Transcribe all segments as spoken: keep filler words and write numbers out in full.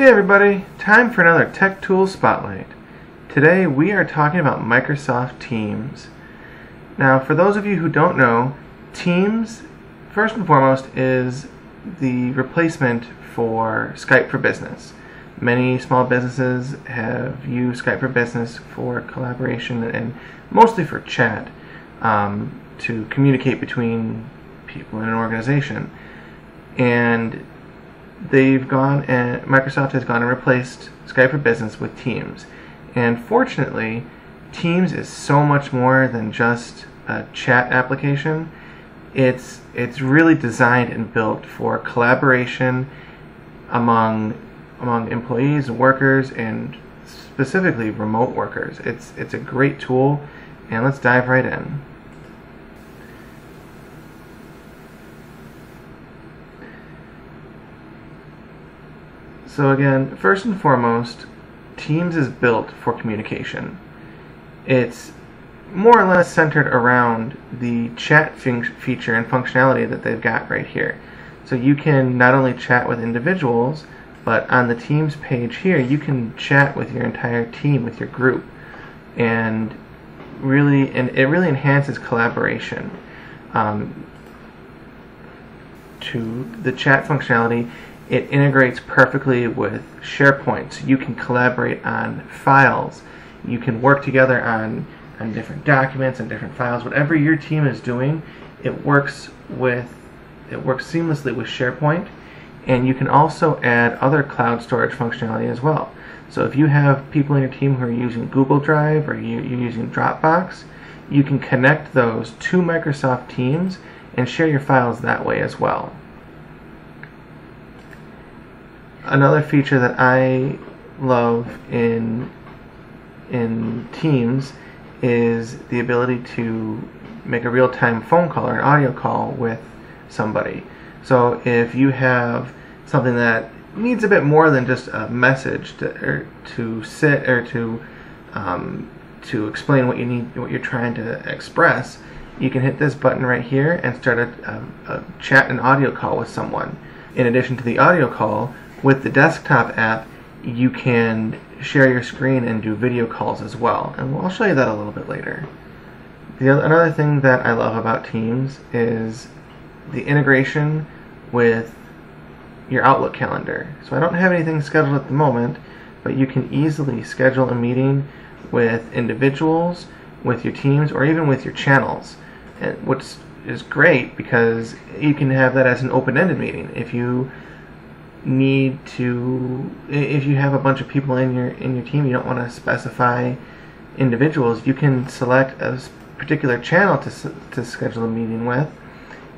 Hey everybody, time for another Tech Tools Spotlight. Today we are talking about Microsoft Teams. Now for those of you who don't know, Teams, first and foremost, is the replacement for Skype for Business. Many small businesses have used Skype for Business for collaboration and mostly for chat um, to communicate between people in an organization. And they've gone and Microsoft has gone and replaced Skype for Business with Teams. And fortunately, Teams is so much more than just a chat application. It's it's really designed and built for collaboration among among employees and workers, and specifically remote workers. It's it's a great tool, and let's dive right in. So again, first and foremost, Teams is built for communication. It's more or less centered around the chat feature and functionality that they've got right here. So you can not only chat with individuals, but on the Teams page here, you can chat with your entire team, with your group, and really, and it really enhances collaboration. Um, to the chat functionality, it integrates perfectly with SharePoint, so you can collaborate on files. You can work together on, on different documents and different files. Whatever your team is doing, it works with it works seamlessly with SharePoint, and you can also add other cloud storage functionality as well. So if you have people in your team who are using Google Drive or you, you're using Dropbox, you can connect those to Microsoft Teams and share your files that way as well. Another feature that I love in in Teams is the ability to make a real-time phone call or an audio call with somebody. So if you have something that needs a bit more than just a message to or to sit or to um, to explain what you need, what you're trying to express, you can hit this button right here and start a, a, a chat and audio call with someone. In addition to the audio call, with the desktop app, you can share your screen and do video calls as well, and I'll show you that a little bit later. The other, another thing that I love about Teams is the integration with your Outlook calendar. So I don't have anything scheduled at the moment, but you can easily schedule a meeting with individuals, with your teams, or even with your channels, and which is great because you can have that as an open-ended meeting. If you need to, if you have a bunch of people in your in your team, you don't want to specify individuals, you can select a particular channel to, to schedule a meeting with,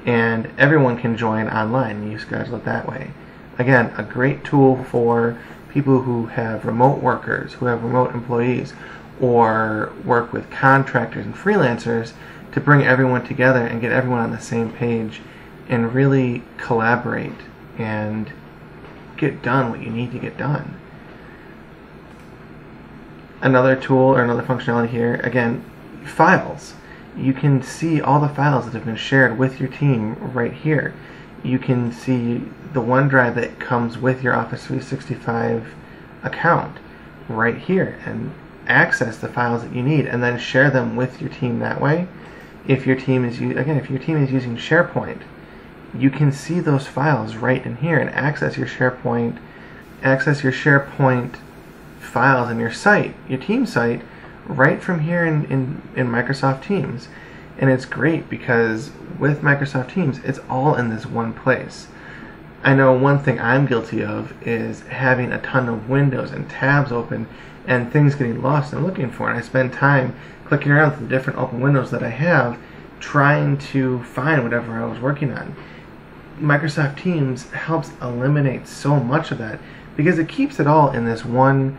and everyone can join online, and you schedule it that way. Again, a great tool for people who have remote workers, who have remote employees, or work with contractors and freelancers, to bring everyone together and get everyone on the same page and really collaborate and get done what you need to get done. Another tool or another functionality here, again, files. You can see all the files that have been shared with your team right here. You can see the OneDrive that comes with your Office three sixty-five account right here, and access the files that you need and then share them with your team that way. If your team is again, if your team is using SharePoint, you can see those files right in here and access your SharePoint, access your SharePoint files in your site, your team site, right from here in, in, in Microsoft Teams. And it's great because with Microsoft Teams, it's all in this one place. I know one thing I'm guilty of is having a ton of windows and tabs open and things getting lost and looking for, and I spend time clicking around through the different open windows that I have trying to find whatever I was working on. Microsoft Teams helps eliminate so much of that because it keeps it all in this one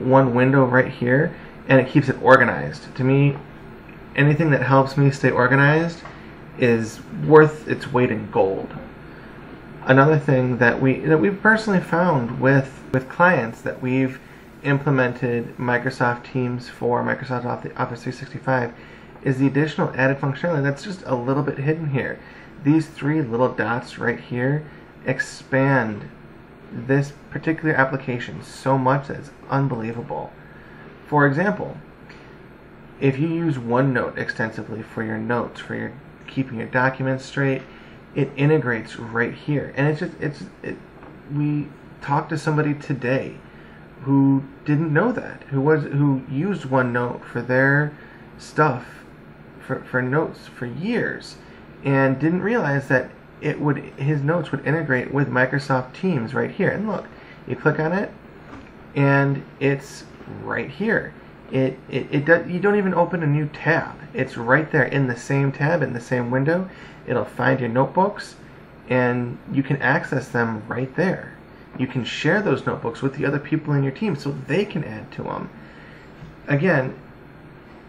one window right here, and it keeps it organized. To me, anything that helps me stay organized is worth its weight in gold. Another thing that we that we've personally found with with clients that we've implemented Microsoft Teams for Microsoft Office three sixty-five is the additional added functionality that's just a little bit hidden here. These three little dots right here expand this particular application so much that it's unbelievable. For example, if you use OneNote extensively for your notes, for your keeping your documents straight, it integrates right here. And it's just, it's, it, we talked to somebody today who didn't know that, who was, who used OneNote for their stuff, for, for notes for years, and didn't realize that it would, his notes would integrate with Microsoft Teams right here. And look, you click on it, and it's right here. It, it, it does, you don't even open a new tab. It's right there in the same tab, in the same window. It'll find your notebooks, and you can access them right there. You can share those notebooks with the other people in your team so they can add to them. Again,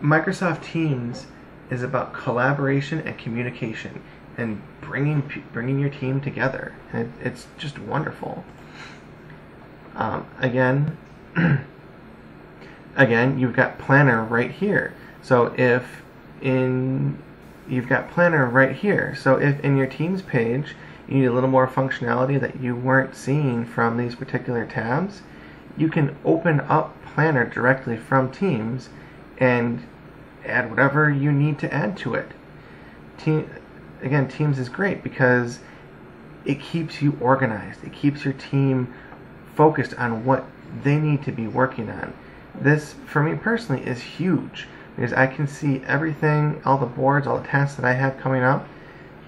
Microsoft Teams is about collaboration and communication and bringing, bringing your team together. And it, it's just wonderful. Um, again, Again, you've got Planner right here. So if in, you've got Planner right here. So if in your Teams page you need a little more functionality that you weren't seeing from these particular tabs, you can open up Planner directly from Teams and add whatever you need to add to it. Team, again, Teams is great because it keeps you organized. It keeps your team focused on what they need to be working on. This, for me personally, is huge because I can see everything, all the boards, all the tasks that I have coming up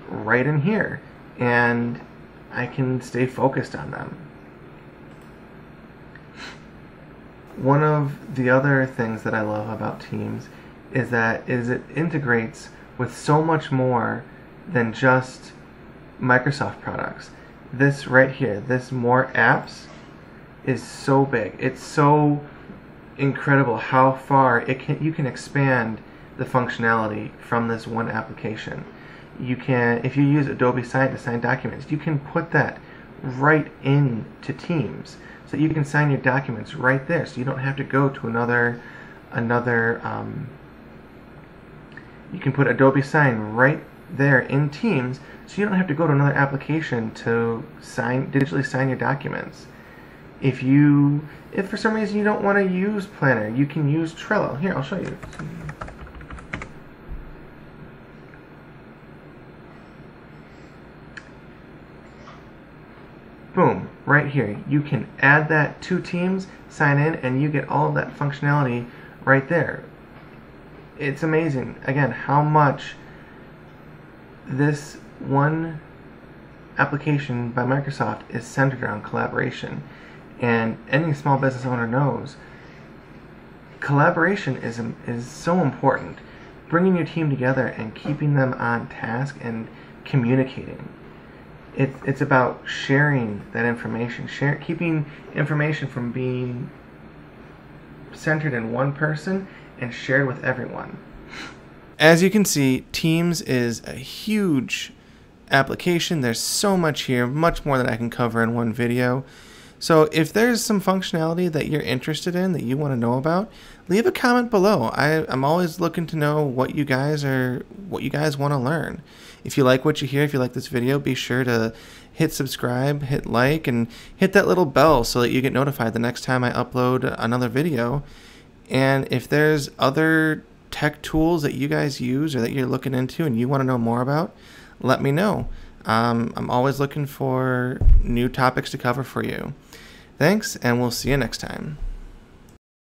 right in here, and I can stay focused on them. One of the other things that I love about Teams is that is it integrates with so much more than just Microsoft products. This right here, this More Apps, is so big. It's so incredible how far it can, you can expand the functionality from this one application. You can, if you use Adobe Sign to sign documents, you can put that right into Teams, so you can sign your documents right there. So you don't have to go to another, another. Um, you can put Adobe Sign right there in Teams, so you don't have to go to another application to sign, digitally sign your documents. If you, if for some reason you don't want to use Planner, you can use Trello. Here, I'll show you. Boom, right here. You can add that to Teams, sign in, and you get all of that functionality right there. It's amazing, again, how much this one application by Microsoft is centered around collaboration. And any small business owner knows collaboration is, is so important. Bringing your team together and keeping them on task and communicating. It, it's about sharing that information, share, keeping information from being centered in one person and shared with everyone. As you can see, Teams is a huge application. There's so much here, much more than I can cover in one video. So if there's some functionality that you're interested in, that you want to know about, leave a comment below. I, I'm always looking to know what you guys are, what you guys want to learn. If you like what you hear, if you like this video, be sure to hit subscribe, hit like, and hit that little bell so that you get notified the next time I upload another video. And if there's other tech tools that you guys use or that you're looking into and you want to know more about, let me know. Um, I'm always looking for new topics to cover for you. Thanks, and we'll see you next time.